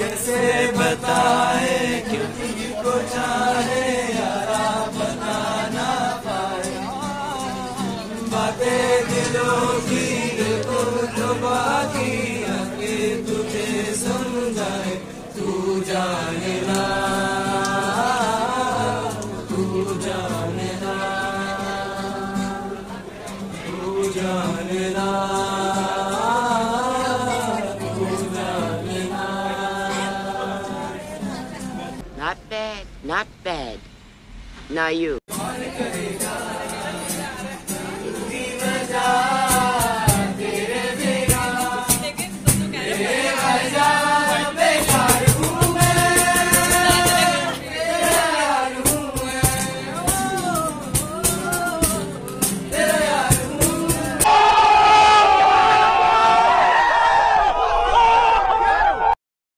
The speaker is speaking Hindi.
कैसे बताए क्यों तुझको चाहे यारा बता ना पाए। बातें दिलों की देखो तो बाकी आके तुझे समझाए तू जाने ना तू जाने ना तू जाने ना Not bad, not bad. Now you.